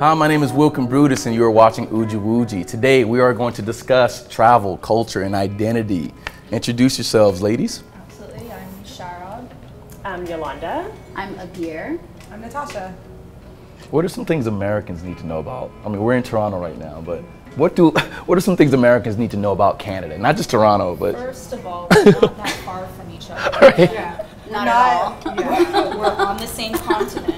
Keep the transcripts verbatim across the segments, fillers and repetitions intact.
Hi, my name is Wilkine Brutus and you are watching Uji Wooji. Today we are going to discuss travel, culture, and identity. Introduce yourselves, ladies. Absolutely. I'm Sharad. I'm Yolanda. I'm Abir. I'm Natasha. What are some things Americans need to know about? I mean, we're in Toronto right now, but what do what are some things Americans need to know about Canada? Not just Toronto, but first of all, we're not that far from each other. Right. Yeah. Not, not at all. Yeah. We're on the same continent.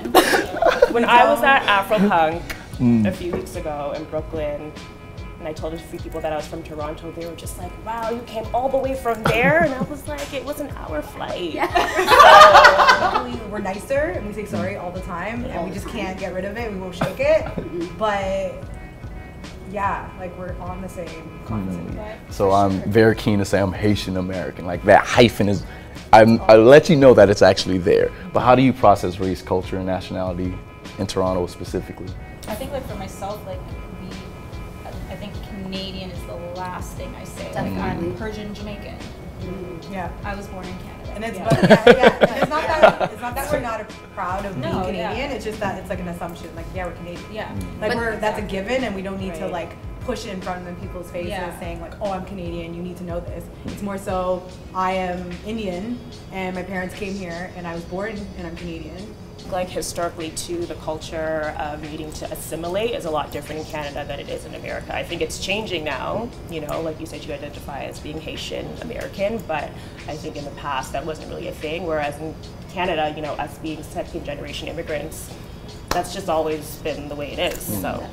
When I was at AfroPunk mm. a few weeks ago in Brooklyn, and I told a few people that I was from Toronto, they were just like, wow, you came all the way from there? And I was like, it was an hour flight. Yeah. So, we, we're nicer, and we say sorry all the time, and we just can't get rid of it, we won't shake it. But yeah, like we're on the same continent. Mm. So I'm sure. very keen to say I'm Haitian American, like that hyphen is, I'm, I'll let you know that it's actually there. But how do you process race, culture, and nationality in Toronto specifically? I think like for myself, like we, I think Canadian is the last thing I say. Definitely. Like I'm Persian Jamaican. Mm-hmm. Yeah. I was born in Canada. And it's, yeah. But, yeah, yeah. And it's not that it's not that we're not proud of being no, Canadian. Yeah. It's just that it's like an assumption. Like yeah, we're Canadian. Yeah. Like but we're exactly. that's a given, and we don't need right. to like push it in front of people's faces, yeah. saying like, oh, I'm Canadian. You need to know this. It's more so I am Indian, and my parents came here, and I was born, and I'm Canadian. Like historically too, the culture of needing to assimilate is a lot different in Canada than it is in America. I think it's changing now, you know, like you said, you identify as being Haitian American, but I think in the past that wasn't really a thing, whereas in Canada, you know, us being second generation immigrants, that's just always been the way it is, mm-hmm. so.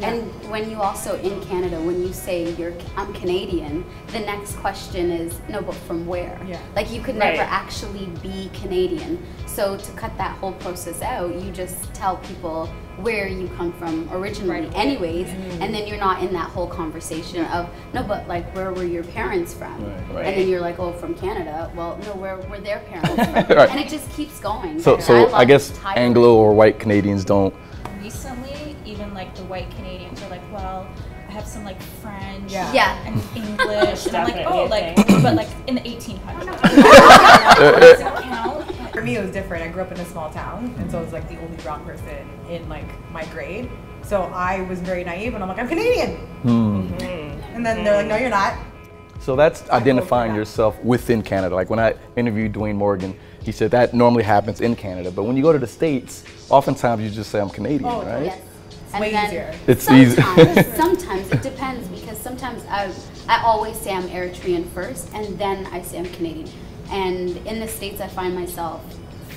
Yeah. And when you also, in Canada, when you say, you're, I'm Canadian, the next question is, no, but from where? Yeah. Like, you could right. never actually be Canadian. So to cut that whole process out, you just tell people where you come from originally right. anyways, mm-hmm. and then you're not in that whole conversation of, no, but like, where were your parents from? Right. Right. And then you're like, oh, from Canada. Well, no, where were their parents from? right. And it just keeps going. So, so I, I guess Anglo or white Canadians don't. Recently, even like the white Canadians are like, well, I have some like French yeah. Yeah. and English, and I'm like, oh, like, but like in the eighteen hundreds. For me, it was different. I grew up in a small town, and so I was like the only brown person in like my grade. So I was very naive, and I'm like, I'm Canadian. Mm. Mm-hmm. And then they're like, no, you're not. So that's identifying yourself within Canada. Like when I interviewed Dwayne Morgan, he said that normally happens in Canada, but when you go to the States, oftentimes you just say I'm Canadian, oh, right? Yes. It's and way easier. It's sometimes, easier. sometimes it depends because sometimes I I always say I'm Eritrean first, and then I say I'm Canadian. And in the States, I find myself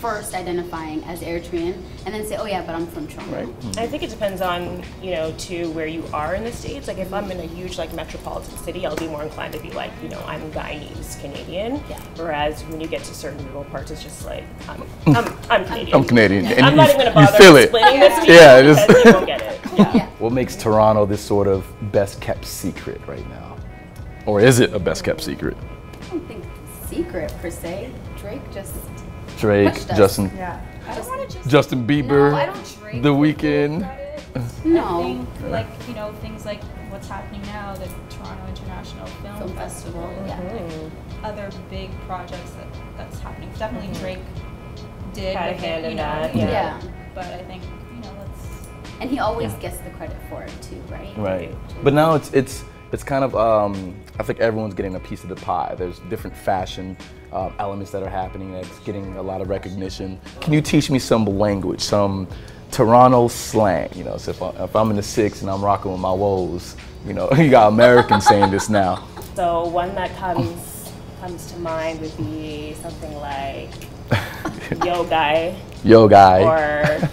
first identifying as Eritrean, and then say, oh yeah, but I'm from Toronto. Right. Mm-hmm. I think it depends on, you know, too, where you are in the States. Like if I'm in a huge like metropolitan city, I'll be more inclined to be like, you know, I'm Guyanese Canadian. Yeah. Whereas when you get to certain rural parts, it's just like, I'm, I'm, I'm Canadian. I'm Canadian. Yeah. And I'm not even going to bother explaining it. this to you yeah, because just you won't get it. Yeah. Yeah. What makes Toronto this sort of best kept secret right now? Or is it a best kept secret? I don't think it's a secret per se. Drake just... Drake, Justin, yeah. I don't wanna just, Justin Bieber, no, I don't Drake The Weeknd. No. I think, like, you know, things like what's happening now, the Toronto International Film, Film Festival, Festival. Yeah. Mm-hmm. Other big projects that, that's happening. Definitely mm-hmm. Drake did with it, you know, that, yeah. yeah. But I think, you know, that's... And he always yeah. gets the credit for it too, right? Right. But now it's, it's, it's kind of, um, I think everyone's getting a piece of the pie. There's different fashion uh, elements that are happening that's getting a lot of recognition. Can you teach me some language, some Toronto slang? You know, so if, I, if I'm in the six and I'm rocking with my woes, you know, you got Americans saying this now. So one that comes, comes to mind would be something like, yo guy. Yo guy. Or,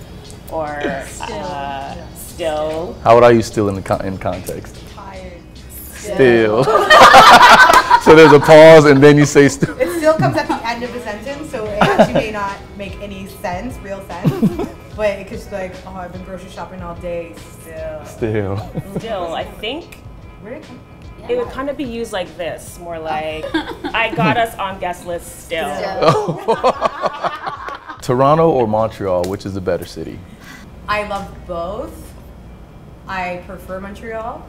or still. Uh, still. How would I use still in, the con in context? Still. So there's a pause and then you say still. It still comes at the end of a sentence, so it actually may not make any sense, real sense. But it could just be like, oh, I've been grocery shopping all day, still. Still. Still, I think it would kind of be used like this, more like, I got us on guest list, still. still. Toronto or Montreal, which is the better city? I love both. I prefer Montreal.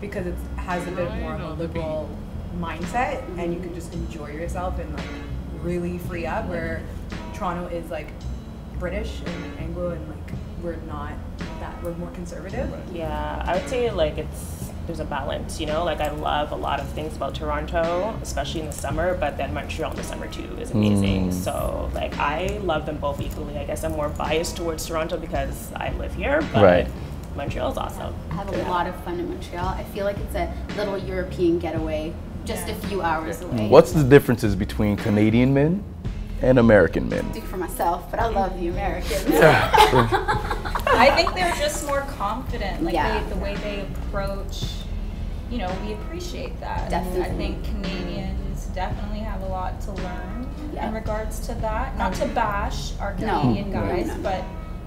Because it has a bit more of a liberal mindset and you can just enjoy yourself and like really free up, where Toronto is like British and Anglo and like we're not that we're more conservative? Yeah, I would say like it's there's a balance, you know. Like I love a lot of things about Toronto, especially in the summer, but then Montreal in the summer too is amazing. Mm. So like I love them both equally. I guess I'm more biased towards Toronto because I live here, but right. Montreal's awesome. I have a yeah. lot of fun in Montreal. I feel like it's a little European getaway, just yeah. a few hours away. What's the differences between Canadian men and American men? I do for myself, but I love the American men. I think they're just more confident, like yeah. they, the way they approach, you know, we appreciate that. Definitely. I think Canadians definitely have a lot to learn yeah. in regards to that. Not to bash our Canadian no. guys, no, no, no. but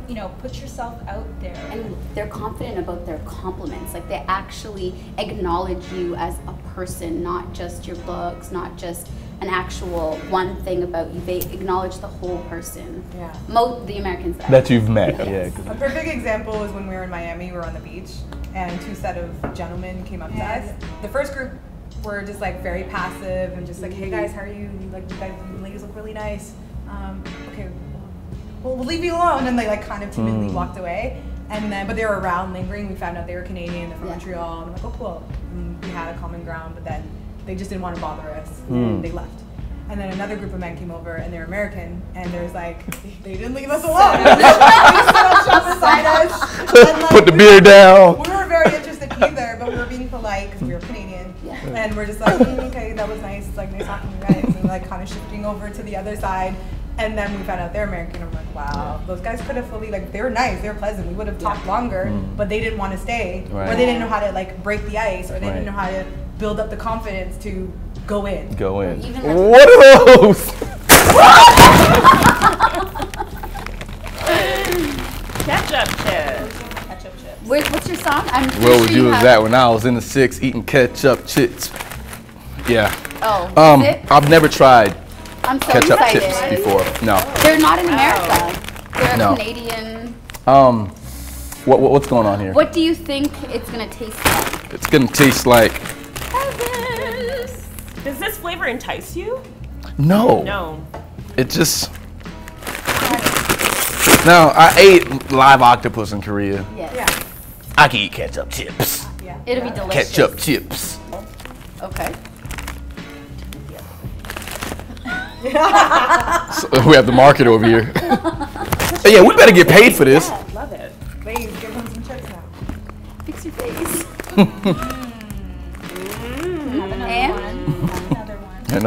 you know, put yourself out there. And they're confident about their compliments. Like they actually acknowledge you as a person, not just your looks, not just an actual one thing about you. They acknowledge the whole person. Yeah. Most the Americans that, that you've met. Yes. Yeah. A perfect example is when we were in Miami, we were on the beach, and two set of gentlemen came up yeah. to us. The first group were just like very passive and just like, hey guys, how are you? Like, you guys, you ladies look really nice. Um, okay. Well, we'll leave you alone, and they like kind of timidly mm. walked away, and then but they were around lingering. We found out they were Canadian, they're from yeah. Montreal, and I'm like, oh cool, and we had a common ground, but then they just didn't want to bother us, mm. and they left. And then another group of men came over, and they're American, and there's like they didn't leave us alone. They just shop beside us, and, like, put the beer down. We weren't very interested either, but we were being polite because we were Canadian, yeah. and we're just like, mm, okay, that was nice, it's like nice talking to you guys, and like kind of shifting over to the other side. And then we found out they're American, and I'm like, wow, those guys could have fully, like, they were nice, they were pleasant, we would have talked yeah. longer, mm. but they didn't want to stay, right. or they didn't know how to, like, break the ice, or they right. didn't know how to build up the confidence to go in. Go in. Even like what are those? Ketchup chips. Ketchup chips. Wait, what's your song? I'm what would you was that when I was in the six eating ketchup chips? Yeah. Oh, Um, it? I've never tried. I'm so ketchup excited. Tips before. No. They're not in America. They're no. Canadian. Um, what, what what's going on here? What do you think it's gonna taste like? It's gonna taste like. Heavens. Does this flavor entice you? No. No. It just. No, I ate live octopus in Korea. Yes. Yeah. I can eat ketchup chips. Yeah. It'll yeah. be delicious. Ketchup chips. Okay. So we have the market over here. But yeah, we better get paid for this. Yeah, love it. Please give them some chips now. Fix your face. mm. Mm. And another one. And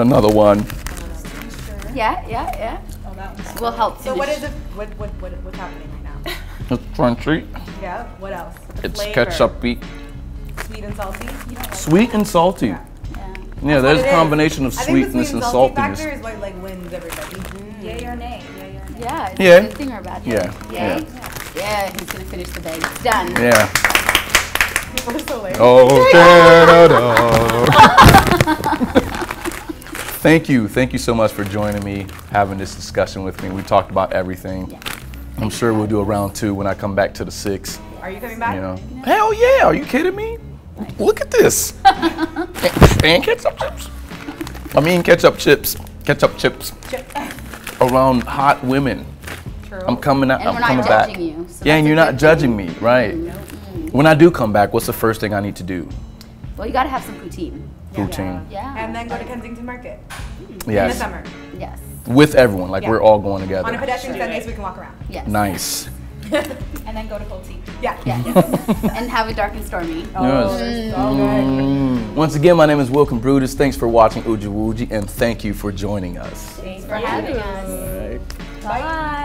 another one. Yeah, yeah, yeah. Oh, that one's we'll help. So finish. What is it? What what what what's happening right now? It's crunchy. Yeah. What else? The it's ketchupy. Sweet and salty. You don't like sweet that. And salty. Yeah. Yeah, there's a combination is. Of sweetness and saltiness. I think the sweet and salty factor is what like wins everybody. Mm. Yay or nay? Yay or nay? Yeah, it's yeah. a good thing or a bad thing. Yeah. Yeah. Yeah. Yeah, he's gonna finish the bag. Done. Yeah. We're so late. Oh, Canada. Thank you, thank you so much for joining me, having this discussion with me. We talked about everything. Yeah. I'm sure we'll do a round two when I come back to the six. Are you coming back? You know. No. Hell yeah! Are you kidding me? Look at this. And ketchup chips. I mean ketchup chips. Ketchup chips. Chip. Around hot women. True. I'm coming out. And I'm we're coming not back. Judging you, so yeah, and you're not judging thing. Me, right? No. When I do come back, what's the first thing I need to do? Well, you gotta have some poutine. Yeah. Poutine. Yeah. yeah. And then go to Kensington Market. Yes. In the summer. Yes. With everyone, like yeah. we're all going together. On a pedestrian sure. Sundays, we can walk around. Yes. Nice. And then go to cold tea. Yeah. yeah. And have a dark and stormy. Oh, yes. So mm. Once again, my name is Wilkine Brutus. Thanks for watching Uji Wooji, and thank you for joining us. Thanks for having us. All right. Bye. Bye.